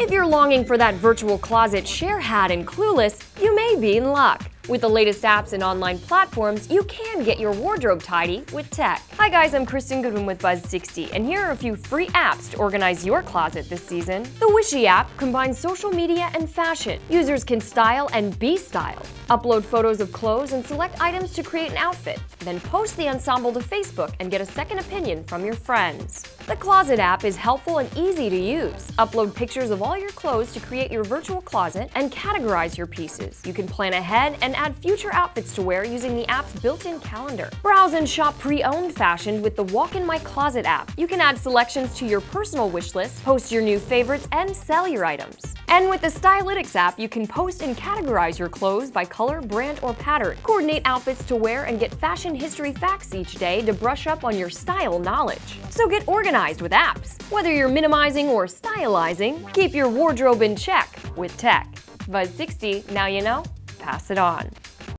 If you're longing for that virtual closet Cher had in Clueless, you may be in luck. With the latest apps and online platforms, you can get your wardrobe tidy with tech. Hi guys, I'm Krystin Goodwin with Buzz60, and here are a few free apps to organize your closet this season. The Wishy app combines social media and fashion. Users can style and be styled. Upload photos of clothes and select items to create an outfit. Then post the ensemble to Facebook and get a second opinion from your friends. The Closet app is helpful and easy to use. Upload pictures of all your clothes to create your virtual closet and categorize your pieces. You can plan ahead and add future outfits to wear using the app's built-in calendar. Browse and shop pre-owned fashion with the Walk in My Closet app. You can add selections to your personal wish list, post your new favorites, and sell your items. And with the Stylitics app, you can post and categorize your clothes by color, brand, or pattern. Coordinate outfits to wear and get fashion history facts each day to brush up on your style knowledge. So get organized with apps. Whether you're minimizing or stylizing, keep your wardrobe in check with tech. Buzz60, now you know. Pass it on.